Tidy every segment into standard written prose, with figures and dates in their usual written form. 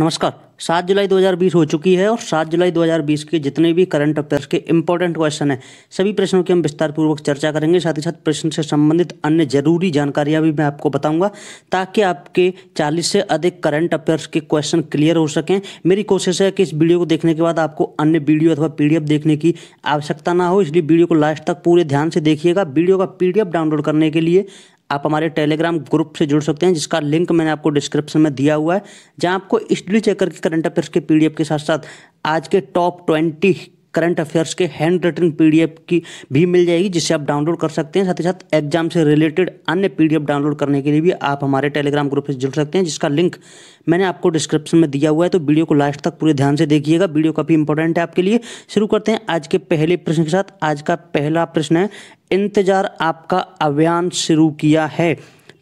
नमस्कार। 7 जुलाई 2020 हो चुकी है और 7 जुलाई 2020 के जितने भी करंट अफेयर्स के इंपॉर्टेंट क्वेश्चन हैं सभी प्रश्नों की हम विस्तारपूर्वक चर्चा करेंगे। साथ ही साथ प्रश्न से संबंधित अन्य जरूरी जानकारियां भी मैं आपको बताऊंगा ताकि आपके 40 से अधिक करंट अफेयर्स के क्वेश्चन क्लियर हो सकें। मेरी कोशिश है कि इस वीडियो को देखने के बाद आपको अन्य वीडियो अथवा पीडीएफ देखने की आवश्यकता ना हो, इसलिए वीडियो को लास्ट तक पूरे ध्यान से देखिएगा। वीडियो का पीडीएफ डाउनलोड करने के लिए आप हमारे टेलीग्राम ग्रुप से जुड़ सकते हैं जिसका लिंक मैंने आपको डिस्क्रिप्शन में दिया हुआ है, जहां आपको स्टडी चेकर के करंट अफेयर्स के पीडीएफ के साथ साथ आज के टॉप 20 करंट अफेयर्स के हैंड रिटन पीडीएफ की भी मिल जाएगी जिसे आप डाउनलोड कर सकते हैं। साथ ही साथ एग्जाम से रिलेटेड अन्य पीडीएफ डाउनलोड करने के लिए भी आप हमारे टेलीग्राम ग्रुप से जुड़ सकते हैं जिसका लिंक मैंने आपको डिस्क्रिप्शन में दिया हुआ है। तो वीडियो को लास्ट तक पूरे ध्यान से देखिएगा, वीडियो काफ़ी इंपॉर्टेंट है आपके लिए। शुरू करते हैं आज के पहले प्रश्न के साथ। आज का पहला प्रश्न है, इंतजार आपका अभियान शुरू किया है,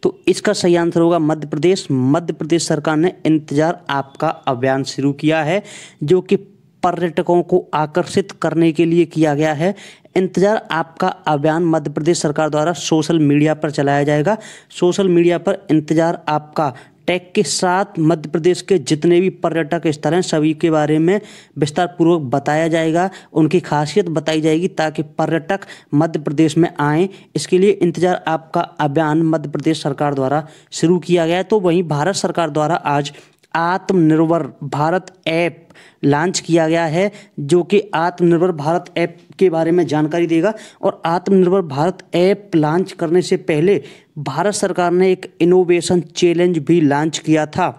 तो इसका सही आंसर होगा मध्य प्रदेश। मध्य प्रदेश सरकार ने इंतजार आपका अभियान शुरू किया है जो कि पर्यटकों को आकर्षित करने के लिए किया गया है। इंतजार आपका अभियान मध्य प्रदेश सरकार द्वारा सोशल मीडिया पर चलाया जाएगा। सोशल मीडिया पर इंतजार आपका टैग के साथ मध्य प्रदेश के जितने भी पर्यटक स्थल हैं सभी के बारे में विस्तारपूर्वक बताया जाएगा, उनकी खासियत बताई जाएगी ताकि पर्यटक मध्य प्रदेश में आएँ। इसके लिए इंतजार आपका अभियान मध्य प्रदेश सरकार द्वारा शुरू किया गया है। तो वहीं भारत सरकार द्वारा आज आत्मनिर्भर भारत ऐप लॉन्च किया गया है जो कि आत्मनिर्भर भारत ऐप के बारे में जानकारी देगा। और आत्मनिर्भर भारत ऐप लॉन्च करने से पहले भारत सरकार ने एक इनोवेशन चैलेंज भी लॉन्च किया था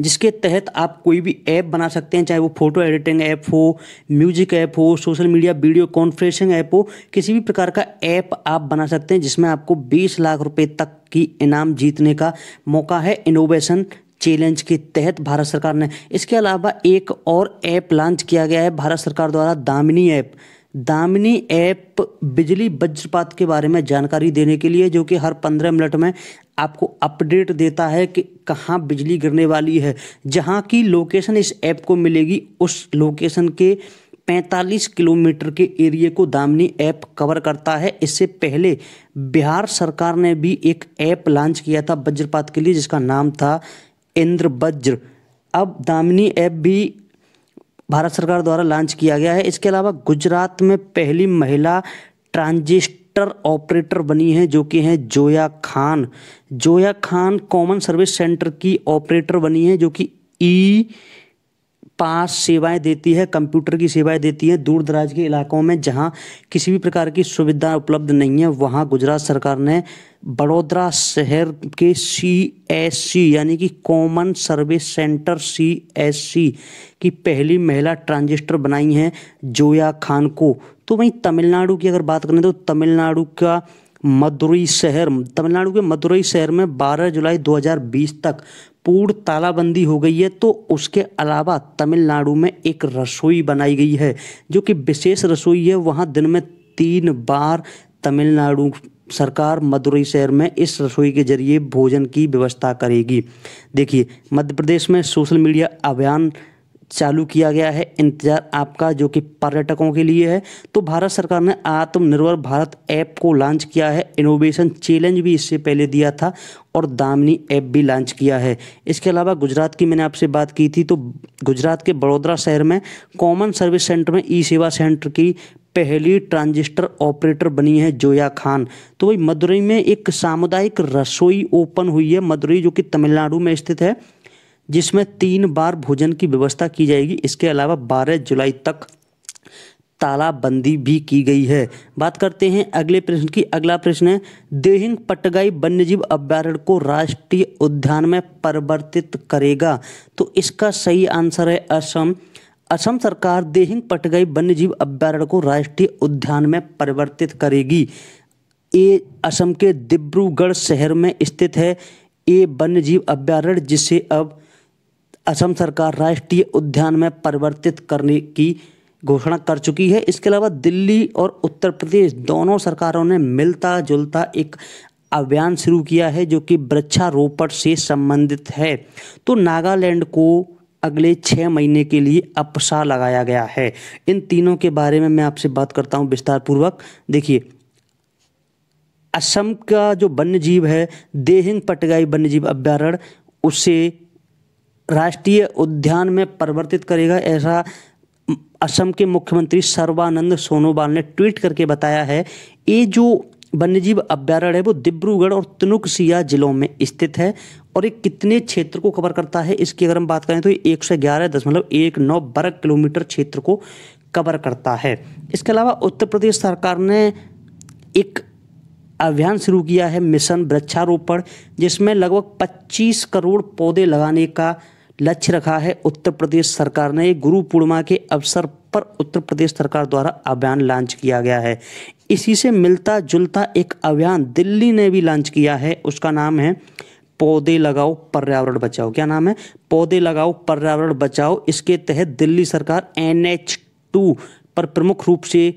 जिसके तहत आप कोई भी ऐप बना सकते हैं, चाहे वो फोटो एडिटिंग ऐप हो, म्यूजिक ऐप हो, social media video conferencing app हो, किसी भी प्रकार का ऐप आप बना सकते हैं जिसमें आपको 20 लाख रुपए तक की इनाम जीतने का मौका है इनोवेशन चैलेंज के तहत भारत सरकार ने। इसके अलावा एक और ऐप लॉन्च किया गया है भारत सरकार द्वारा, दामिनी ऐप। दामिनी ऐप बिजली वज्रपात के बारे में जानकारी देने के लिए जो कि हर 15 मिनट में आपको अपडेट देता है कि कहाँ बिजली गिरने वाली है। जहाँ की लोकेशन इस ऐप को मिलेगी उस लोकेशन के 45 किलोमीटर के एरिए को दामिनी ऐप कवर करता है। इससे पहले बिहार सरकार ने भी एक ऐप लॉन्च किया था वज्रपात के लिए जिसका नाम था इंद्र वज्र। अब दामिनी ऐप भी भारत सरकार द्वारा लॉन्च किया गया है। इसके अलावा गुजरात में पहली महिला ट्रांजिस्टर ऑपरेटर बनी है जो कि हैं Zoya Khan. Zoya Khan common service centre की ऑपरेटर बनी है जो कि ई-पास सेवाएं देती है, कंप्यूटर की सेवाएं देती है दूर दराज के इलाकों में जहां किसी भी प्रकार की सुविधा उपलब्ध नहीं है। वहां गुजरात सरकार ने बड़ोदरा शहर के CSC यानी कि कॉमन सर्विस सेंटर CSC की पहली महिला ट्रांजिस्टर बनाई हैं जोया खान को। तो वहीं तमिलनाडु की अगर बात करें तो तमिलनाडु के मदुरई शहर में 12 जुलाई 2020 तक पूर्ण तालाबंदी हो गई है। तो उसके अलावा तमिलनाडु में एक रसोई बनाई गई है जो कि विशेष रसोई है। वहाँ दिन में 3 बार तमिलनाडु सरकार मदुरई शहर में इस रसोई के जरिए भोजन की व्यवस्था करेगी। देखिए, मध्य प्रदेश में सोशल मीडिया अभियान चालू किया गया है इंतजार आपका जो कि पर्यटकों के लिए है। तो भारत सरकार ने आत्मनिर्भर भारत ऐप को लॉन्च किया है, इनोवेशन चैलेंज भी इससे पहले दिया था और दामिनी ऐप भी लॉन्च किया है। इसके अलावा गुजरात की मैंने आपसे बात की थी, तो गुजरात के बड़ौदरा शहर में कॉमन सर्विस सेंटर में ई सेवा सेंटर की पहली ट्रांजिस्टर ऑपरेटर बनी है जोया खान। तो वही मदुरई में एक सामुदायिक रसोई ओपन हुई है, मदुरई जो कि तमिलनाडु में स्थित है, जिसमें 3 बार भोजन की व्यवस्था की जाएगी। इसके अलावा 12 जुलाई तक तालाबंदी भी की गई है। बात करते हैं अगले प्रश्न की। अगला प्रश्न है, देहिंग पटकाई वन्यजीव अभ्यारण्य को राष्ट्रीय उद्यान में परिवर्तित करेगा। तो इसका सही आंसर है असम। असम सरकार देहिंग पटकाई वन्यजीव अभ्यारण्य को राष्ट्रीय उद्यान में परिवर्तित करेगी। ये असम के डिब्रूगढ़ शहर में स्थित है ये वन्यजीव अभ्यारण्य, जिसे अब असम सरकार राष्ट्रीय उद्यान में परिवर्तित करने की घोषणा कर चुकी है। इसके अलावा दिल्ली और उत्तर प्रदेश दोनों सरकारों ने मिलता जुलता एक अभियान शुरू किया है जो कि वृक्षारोपण से संबंधित है। तो नागालैंड को अगले 6 महीने के लिए अप्सा लगाया गया है। इन तीनों के बारे में मैं आपसे बात करता हूँ विस्तारपूर्वक। देखिए, असम का जो वन्यजीव है देहिंग पटकाई वन्यजीव अभ्यारण्य, उसे राष्ट्रीय उद्यान में परिवर्तित करेगा, ऐसा असम के मुख्यमंत्री सर्बानंद सोनोवाल ने ट्वीट करके बताया है। ये जो वन्यजीव अभ्यारण्य है वो डिब्रूगढ़ और तिनुकसिया जिलों में स्थित है और ये कितने क्षेत्र को कवर करता है इसकी अगर हम बात करें तो ये 111.19 वर्ग किलोमीटर क्षेत्र को कवर करता है। इसके अलावा उत्तर प्रदेश सरकार ने एक अभियान शुरू किया है मिशन वृक्षारोपण, जिसमें लगभग 25 करोड़ पौधे लगाने का लक्ष्य रखा है उत्तर प्रदेश सरकार ने। गुरु पूर्णिमा के अवसर पर उत्तर प्रदेश सरकार द्वारा अभियान लॉन्च किया गया है। इसी से मिलता जुलता एक अभियान दिल्ली ने भी लॉन्च किया है, उसका नाम है पौधे लगाओ पर्यावरण बचाओ। क्या नाम है? पौधे लगाओ पर्यावरण बचाओ। इसके तहत दिल्ली सरकार NH2 पर प्रमुख रूप से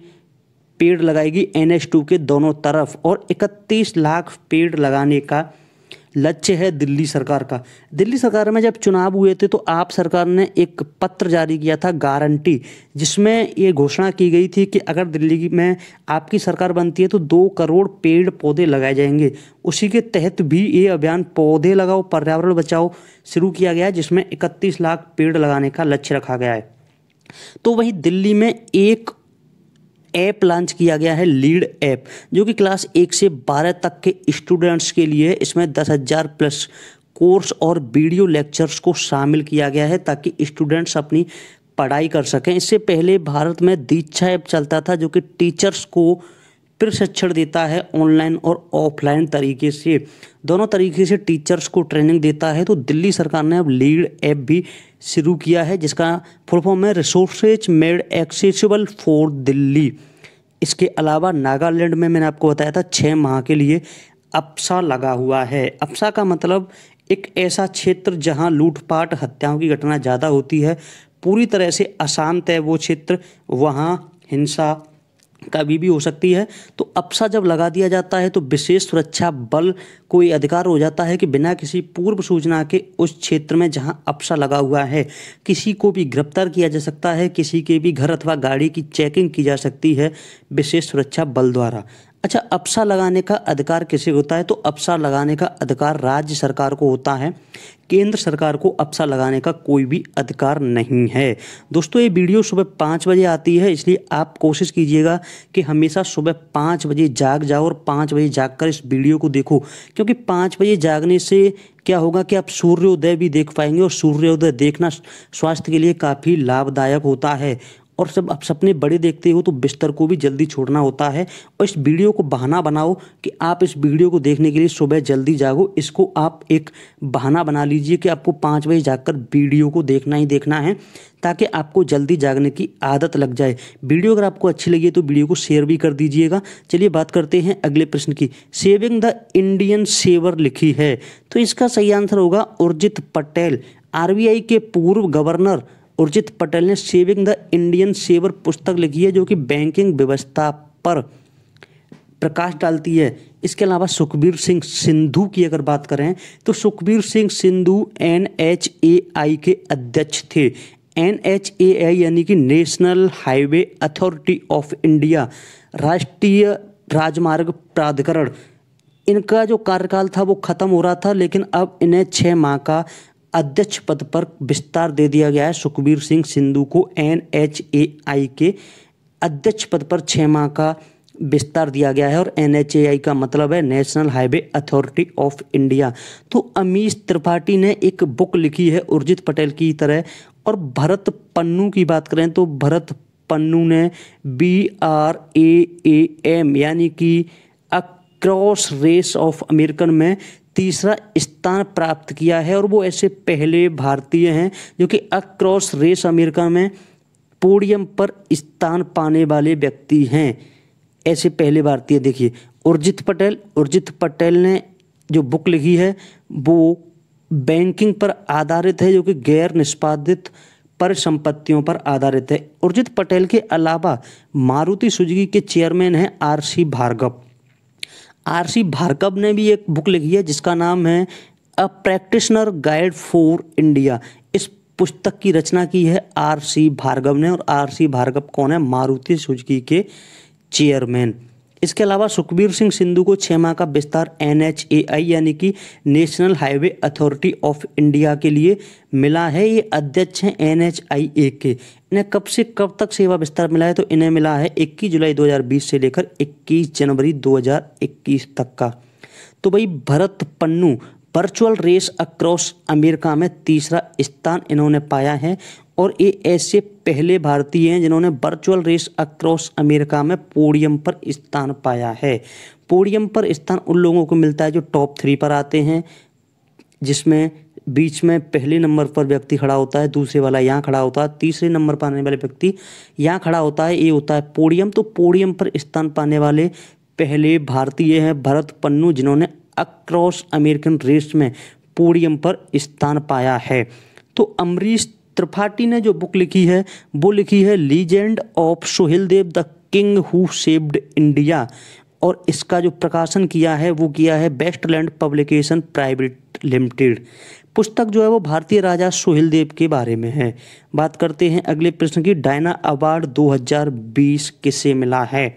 पेड़ लगाएगी, NH2 के दोनों तरफ, और 31 लाख पेड़ लगाने का लक्ष्य है दिल्ली सरकार का। दिल्ली सरकार में जब चुनाव हुए थे तो आप सरकार ने एक पत्र जारी किया था गारंटी, जिसमें ये घोषणा की गई थी कि अगर दिल्ली में आपकी सरकार बनती है तो 2 करोड़ पेड़ पौधे लगाए जाएंगे। उसी के तहत भी ये अभियान पौधे लगाओ पर्यावरण बचाओ शुरू किया गया है, जिसमें 31 लाख पेड़ लगाने का लक्ष्य रखा गया है। तो वहीं दिल्ली में एक ऐप लॉन्च किया गया है लीड ऐप, जो कि क्लास 1 से 12 तक के स्टूडेंट्स के लिए है। इसमें 10,000 प्लस कोर्स और वीडियो लेक्चर्स को शामिल किया गया है ताकि स्टूडेंट्स अपनी पढ़ाई कर सकें। इससे पहले भारत में दीक्षा ऐप चलता था, जो कि टीचर्स को प्रशिक्षण देता है ऑनलाइन और ऑफलाइन तरीके से, दोनों तरीके से टीचर्स को ट्रेनिंग देता है। तो दिल्ली सरकार ने अब लीड ऐप भी शुरू किया है, जिसका फुल फॉर्म है resources made accessible for Delhi. इसके अलावा नागालैंड में मैंने आपको बताया था 6 माह के लिए अप्सा लगा हुआ है। अप्सा का मतलब एक ऐसा क्षेत्र जहां लूटपाट हत्याओं की घटना ज़्यादा होती है, पूरी तरह से अशांत है वो क्षेत्र, वहाँ हिंसा कभी भी हो सकती है। तो अप्सा जब लगा दिया जाता है तो विशेष सुरक्षा बल को ये अधिकार हो जाता है कि बिना किसी पूर्व सूचना के उस क्षेत्र में जहां अप्सा लगा हुआ है किसी को भी गिरफ्तार किया जा सकता है, किसी के भी घर अथवा गाड़ी की चेकिंग की जा सकती है विशेष सुरक्षा बल द्वारा। अच्छा, अप्सा लगाने का अधिकार किसे होता है? तो अप्सा लगाने का अधिकार राज्य सरकार को होता है, केंद्र सरकार को अप्सा लगाने का कोई भी अधिकार नहीं है। दोस्तों, ये वीडियो सुबह 5 बजे आती है, इसलिए आप कोशिश कीजिएगा कि हमेशा सुबह 5 बजे जाग जाओ और 5 बजे जागकर इस वीडियो को देखो, क्योंकि 5 बजे जागने से क्या होगा कि आप सूर्योदय भी देख पाएंगे और सूर्योदय देखना स्वास्थ्य के लिए काफ़ी लाभदायक होता है। और जब आप सपने बड़े देखते हो तो बिस्तर को भी जल्दी छोड़ना होता है। और इस वीडियो को बहाना बनाओ कि आप इस वीडियो को देखने के लिए सुबह जल्दी जागो, इसको आप एक बहाना बना लीजिए कि आपको 5 बजे जाकर वीडियो को देखना ही देखना है, ताकि आपको जल्दी जागने की आदत लग जाए। वीडियो अगर आपको अच्छी लगी तो वीडियो को शेयर भी कर दीजिएगा। चलिए बात करते हैं अगले प्रश्न की। सेविंग द इंडियन सेवर लिखी है, तो इसका सही आंसर होगा उर्जित पटेल। RBI के पूर्व गवर्नर उर्जित पटेल ने सेविंग द इंडियन सेवर पुस्तक लिखी है, जो कि बैंकिंग व्यवस्था पर प्रकाश डालती है। इसके अलावा सुखबीर सिंह सिंधु की अगर बात करें तो सुखबीर सिंह सिंधु NHAI के अध्यक्ष थे। NHAI यानी कि national highway authority of India, राष्ट्रीय राजमार्ग प्राधिकरण। इनका जो कार्यकाल था वो ख़त्म हो रहा था, लेकिन अब इन्हें 6 माह का अध्यक्ष पद पर विस्तार दे दिया गया है। सुखबीर सिंह सिंधु को NHAI के अध्यक्ष पद पर 6 माह का विस्तार दिया गया है, और NHAI का मतलब है national highway authority of India. तो अमीश त्रिपाठी ने एक बुक लिखी है उर्जित पटेल की तरह। और भरत पन्नू की बात करें तो भरत पन्नू ने BRAAM यानी कि अक्रॉस रेस ऑफ अमेरिकन में तीसरा स्थान प्राप्त किया है, और वो ऐसे पहले भारतीय हैं जो कि अक्रॉस रेस अमेरिका में पोडियम पर स्थान पाने वाले व्यक्ति हैं, ऐसे पहले भारतीय। देखिए उर्जित पटेल ने जो बुक लिखी है वो बैंकिंग पर आधारित है, जो कि गैर निष्पादित परिसंपत्तियों पर आधारित है। उर्जित पटेल के अलावा मारुति सुजुकी के चेयरमैन हैं RC भार्गव ने भी एक बुक लिखी है, जिसका नाम है a practitioner guide for India. इस पुस्तक की रचना की है RC भार्गव ने, और RC भार्गव कौन है? मारुति सुजुकी के चेयरमैन। इसके अलावा सुखबीर सिंह सिंधु को 6 माह का विस्तार NHAI यानी कि national highway authority of India के लिए मिला है। ये अध्यक्ष हैं NHAI के। इन्हें कब से कब तक सेवा विस्तार मिला है, तो इन्हें मिला है 21 जुलाई 2020 से लेकर 21 जनवरी 2021 तक का। तो भाई Bharat Pannu virtual race across America में तीसरा स्थान इन्होंने पाया है और ये ऐसे पहले भारतीय हैं जिन्होंने वर्चुअल रेस अक्रॉस अमेरिका में पोडियम पर स्थान पाया है। पोडियम पर स्थान उन लोगों को मिलता है जो टॉप 3 पर आते हैं, जिसमें बीच में पहले नंबर पर व्यक्ति खड़ा होता है, दूसरे वाला यहाँ खड़ा होता है, तीसरे नंबर पर आने वाले व्यक्ति यहाँ खड़ा होता है, ये होता है पोडियम। तो पोडियम पर स्थान पाने वाले पहले भारतीय हैं भरत पन्नू, जिन्होंने अक्रॉस अमेरिकन रेस में पोडियम पर स्थान पाया है। तो अमरीश त्रिपाठी ने जो बुक लिखी है वो लिखी है legend of Suheldev the king who saved India, और इसका जो प्रकाशन किया है वो किया है वेस्टलैंड पब्लिकेशन प्राइवेट लिमिटेड। पुस्तक जो है वो भारतीय राजा सुहेलदेव के बारे में है। बात करते हैं अगले प्रश्न की, डायना अवार्ड 2020 किसे मिला है,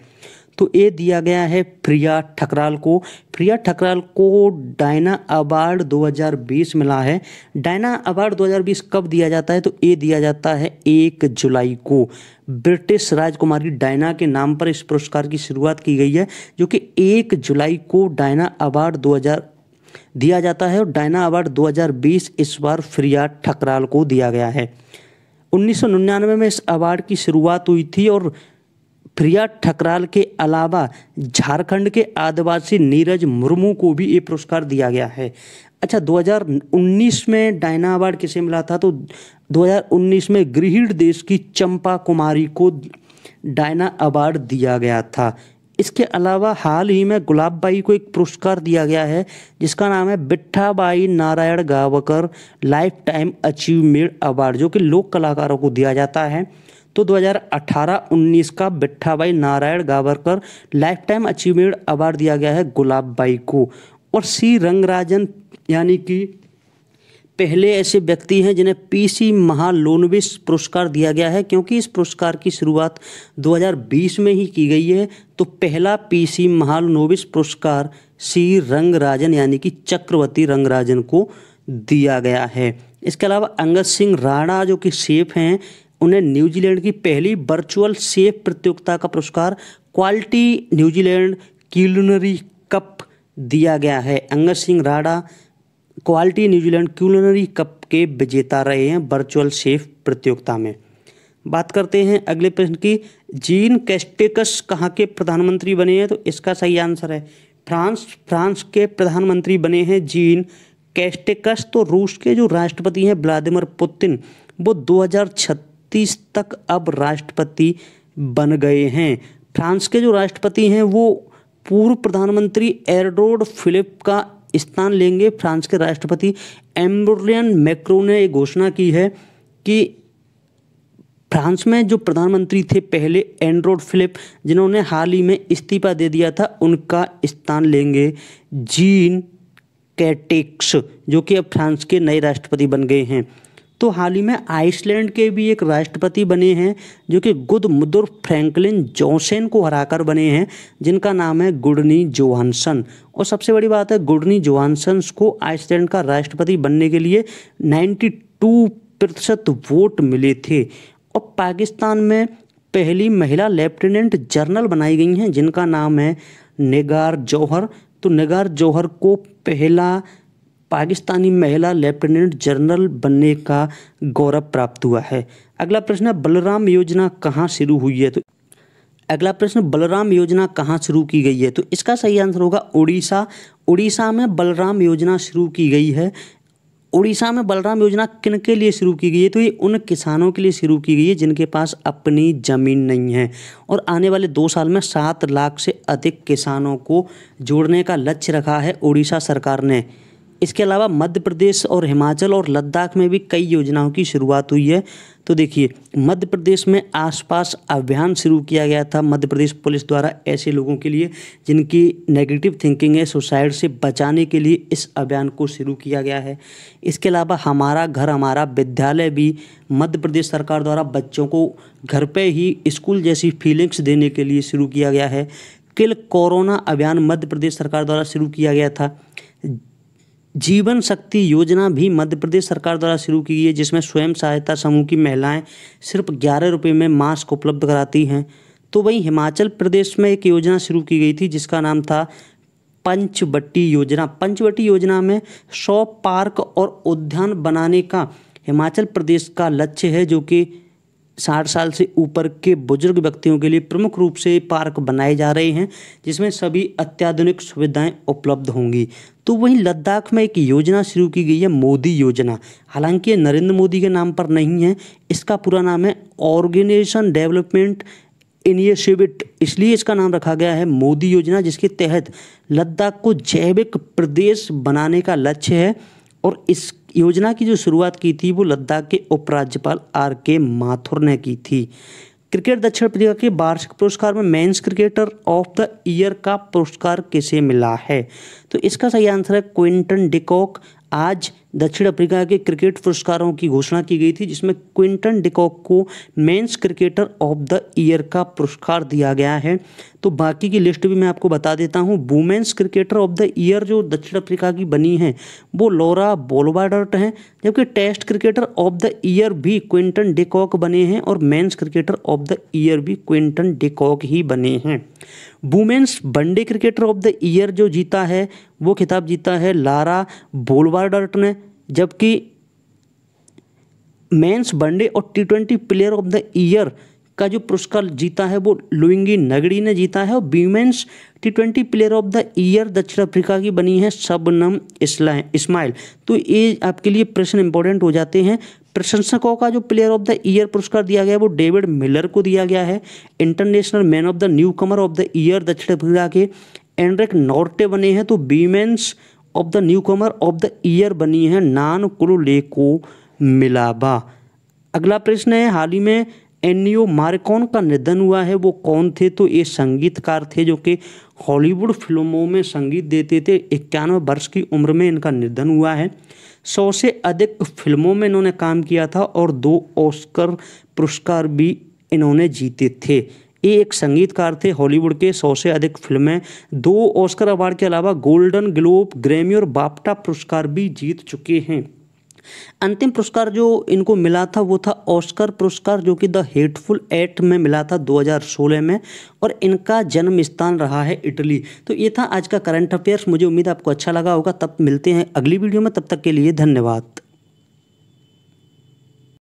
तो ये दिया गया है प्रिया ठकराल को। प्रिया ठकराल को डायना अवार्ड 2020 मिला है। डायना अवार्ड 2020 कब दिया जाता है, तो ये दिया जाता है 1 जुलाई को। ब्रिटिश राजकुमारी डायना के नाम पर इस पुरस्कार की शुरुआत की गई है, जो कि 1 जुलाई को डायना अवार्ड 2020 दिया जाता है। और डायना अवार्ड 2020 इस बार प्रिया ठकराल को दिया गया है। 1999 में इस अवार्ड की शुरुआत हुई थी और प्रिया ठकराल के अलावा झारखंड के आदिवासी नीरज मुर्मू को भी ये पुरस्कार दिया गया है। अच्छा, 2019 में डायना अवार्ड किसे मिला था, तो 2019 में गृहिणी देश की चंपा कुमारी को डायना अवार्ड दिया गया था। इसके अलावा हाल ही में गुलाब बाई को एक पुरस्कार दिया गया है जिसका नाम है बिट्ठा by Narayan Gavkar life time achievement award, जो कि लोक कलाकारों को दिया जाता है। तो 2018-19 का बिट्ठाबाई Narayan गावरकर life time achievement award दिया गया है गुलाब बाई को। और सी रंगराजन यानी कि पहले ऐसे व्यक्ति हैं जिन्हें पीसी महालोनविस पुरस्कार दिया गया है, क्योंकि इस पुरस्कार की शुरुआत 2020 में ही की गई है। तो पहला पीसी महालोनविस पुरस्कार सी रंगराजन यानी कि चक्रवर्ती रंगराजन को दिया गया है। इसके अलावा अंगद सिंह राणा जो कि सेफ हैं, उन्हें न्यूजीलैंड की पहली वर्चुअल सेफ प्रतियोगिता का पुरस्कार क्वालिटी न्यूजीलैंड क्यूलिनरी कप दिया गया है। Angad Singh Rana quality New Zealand culinary cup के विजेता रहे हैं वर्चुअल सेफ प्रतियोगिता में। बात करते हैं अगले प्रश्न की, जीन कैस्टेक्स कहाँ के प्रधानमंत्री बने हैं, तो इसका सही आंसर है फ्रांस के प्रधानमंत्री बने हैं जीन कैस्टेक्स। तो रूस के जो राष्ट्रपति हैं व्लादिमीर पुतिन, वो 2036 तक अब राष्ट्रपति बन गए हैं। फ्रांस के जो राष्ट्रपति हैं वो पूर्व प्रधानमंत्री एडुआर्ड फिलिप का स्थान लेंगे। फ्रांस के राष्ट्रपति एम्ब्रुलियन मैक्रो ने घोषणा की है कि फ्रांस में जो प्रधानमंत्री थे पहले एडुआर्ड फिलिप, जिन्होंने हाल ही में इस्तीफा दे दिया था, उनका स्थान लेंगे जीन कैस्टेक्स, जो कि अब फ्रांस के नए राष्ट्रपति बन गए हैं। तो हाल ही में आइसलैंड के भी एक राष्ट्रपति बने हैं जो कि गुदमुदुर फ्रैंकलिन जोसेन को हराकर बने हैं, जिनका नाम है गुडनी जोहानसन। और सबसे बड़ी बात है, गुडनी जोहानसन को आइसलैंड का राष्ट्रपति बनने के लिए 92% वोट मिले थे। और पाकिस्तान में पहली महिला लेफ्टिनेंट जनरल बनाई गई हैं जिनका नाम है निगार जौहर। तो निगार जौहर को पहला पाकिस्तानी महिला लेफ्टिनेंट जनरल बनने का गौरव प्राप्त हुआ है। अगला प्रश्न है, बलराम योजना कहाँ शुरू हुई है, तो अगला प्रश्न बलराम योजना कहाँ शुरू की गई है, तो इसका सही आंसर होगा उड़ीसा में बलराम योजना शुरू की गई है। उड़ीसा में बलराम योजना किन के लिए शुरू की गई है, तो ये उन किसानों के लिए शुरू की गई है जिनके पास अपनी ज़मीन नहीं है। और आने वाले 2 साल में 7 लाख से अधिक किसानों को जोड़ने का लक्ष्य रखा है उड़ीसा सरकार ने। इसके अलावा मध्य प्रदेश और हिमाचल और लद्दाख में भी कई योजनाओं की शुरुआत हुई है। तो देखिए, मध्य प्रदेश में आसपास अभियान शुरू किया गया था मध्य प्रदेश पुलिस द्वारा ऐसे लोगों के लिए जिनकी नेगेटिव थिंकिंग है, सुसाइड से बचाने के लिए इस अभियान को शुरू किया गया है। इसके अलावा हमारा घर हमारा विद्यालय भी मध्य प्रदेश सरकार द्वारा बच्चों को घर पे ही स्कूल जैसी फीलिंग्स देने के लिए शुरू किया गया है। किल कोरोना अभियान मध्य प्रदेश सरकार द्वारा शुरू किया गया था। जीवन शक्ति योजना भी मध्य प्रदेश सरकार द्वारा शुरू की गई है, जिसमें स्वयं सहायता समूह की महिलाएं सिर्फ 11 रुपये में मास्क उपलब्ध कराती हैं। तो वहीं हिमाचल प्रदेश में एक योजना शुरू की गई थी जिसका नाम था पंचवटी योजना। पंचवटी योजना में 100 पार्क और उद्यान बनाने का हिमाचल प्रदेश का लक्ष्य है, जो कि 60 साल से ऊपर के बुजुर्ग व्यक्तियों के लिए प्रमुख रूप से पार्क बनाए जा रहे हैं, जिसमें सभी अत्याधुनिक सुविधाएं उपलब्ध होंगी। तो वहीं लद्दाख में एक योजना शुरू की गई है, मोदी योजना। हालांकि ये नरेंद्र मोदी के नाम पर नहीं है, इसका पूरा नाम है ऑर्गेनाइजेशन डेवलपमेंट इनिशिएटिव, इसलिए इसका नाम रखा गया है मोदी योजना, जिसके तहत लद्दाख को जैविक प्रदेश बनाने का लक्ष्य है। और इस योजना की जो शुरुआत की थी वो लद्दाख के उपराज्यपाल आर.के. माथुर ने की थी। क्रिकेट दक्षिण अफ्रीका के वार्षिक पुरस्कार में men's cricketer of the year का पुरस्कार किसे मिला है? तो इसका सही आंसर है क्विंटन डे कॉक। आज दक्षिण अफ्रीका के क्रिकेट पुरस्कारों की घोषणा की गई थी, जिसमें क्विंटन डे कॉक को men's cricketer of the year का पुरस्कार दिया गया है। तो बाकी की लिस्ट भी मैं आपको बता देता हूं। Women's cricketer of the year जो दक्षिण अफ्रीका की बनी है वो लॉरा बोलवाडर्ट हैं, जबकि test cricketer of the year भी क्विंटन डे कॉक बने हैं और men's cricketer of the year भी क्विंटन डे कॉक ही बने हैं। Women's one day cricketer of the year जो जीता है वो खिताब जीता है लॉरा बोलवाडर्ट ने, जबकि मेंस वनडे और टी20 प्लेयर ऑफ द ईयर का जो पुरस्कार जीता है वो लुइंगी नगड़ी ने जीता है। और वीमेंस टी20 प्लेयर ऑफ द ईयर दक्षिण अफ्रीका की बनी है शबनम इस्माइल। तो ये आपके लिए प्रश्न इंपॉर्टेंट हो जाते हैं। प्रशंसकों का जो प्लेयर ऑफ द ईयर पुरस्कार दिया गया है वो डेविड मिलर को दिया गया है। International man of the newcomer of the year दक्षिण अफ्रीका के एंड्रिक नॉर्टे बने हैं। तो women's of the newcomer of the year बनी है नान कुलुलेको मिलाबा। अगला प्रश्न है, हाल ही में एन्नियो मारिकॉन का निधन हुआ है, वो कौन थे? तो ये संगीतकार थे जो कि हॉलीवुड फिल्मों में संगीत देते थे। 91 वर्ष की उम्र में इनका निधन हुआ है। 100 से अधिक फिल्मों में इन्होंने काम किया था और 2 ऑस्कर पुरस्कार भी इन्होंने जीते थे। ये एक संगीतकार थे, हॉलीवुड के 100 से अधिक फिल्में, 2 ऑस्कर अवार्ड के अलावा गोल्डन ग्लोब, ग्रैमी और बाफ्टा पुरस्कार भी जीत चुके हैं। अंतिम पुरस्कार जो इनको मिला था वो था ऑस्कर पुरस्कार, जो कि द हेटफुल एट में मिला था 2016 में, और इनका जन्म स्थान रहा है इटली। तो ये था आज का करंट अफेयर्स। मुझे उम्मीद आपको अच्छा लगा होगा। तब मिलते हैं अगली वीडियो में, तब तक के लिए धन्यवाद।